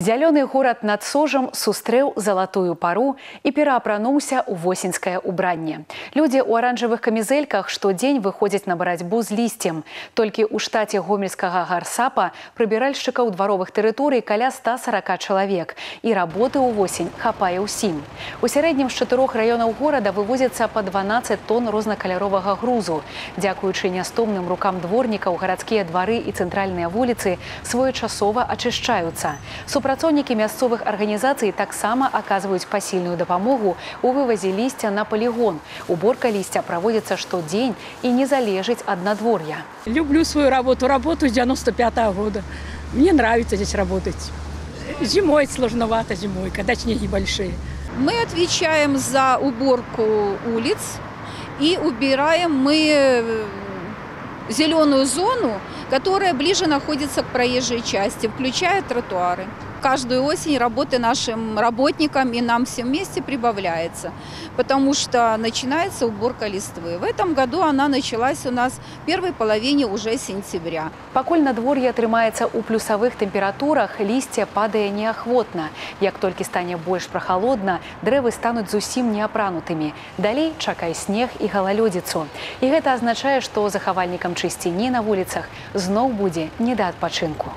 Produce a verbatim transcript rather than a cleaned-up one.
Зялёны горад над Сожам сустрэў залатую пару і пераапрануўся ў восеньскае ўбранне. Людзі ў аранжавых камізэльках штодзень выходзяць на барацьбу з лісцем. Толькі ў штаце гомельскага гарсапа прыбіральшчыкаў дваровых тэрыторый каля ста сарака чалавек. І работы ўвосень хапае ўсім. У сярэднім з чатырох раёнаў горада вывозяцца па дванаццаць тонн рознакаляровага грузу. Дзякуючы нястомным рукам дворнікаў, гарадскія двары і цэнтральныя вуліцы своечасова ачышчаюцца. Супрацоўнікі мясцовых арганізацый таксама аказваюць пасільную дапамогу ў вывазе лісця на палігон. Уборка лісця праводзіцца штодзень і не залежыць ад надвор'я. Люблю свою работу, работаю с девяносто пятого года. Мне нравится здесь работать. Зимой сложновато, зимой, когда снеги большие. Мы отвечаем за уборку улиц и убираем мы зеленую зону, которая ближе находится к проезжей части, включая тротуары. Каждую осень работы нашим работникам и нам всем вместе прибавляется, потому что начинается уборка листвы. В этом году она началась у нас в первой половине уже сентября. Поколь надвор'е трымаецца у плюсовых температурах, листья падае неохвотно. Як только станет больше прохолодно, дрэвы станут зусім неапранутыми. Далей чакай снег и гололедицу. И это означает, что захавальникам чысціні на улицах знов будет не до отпочинку.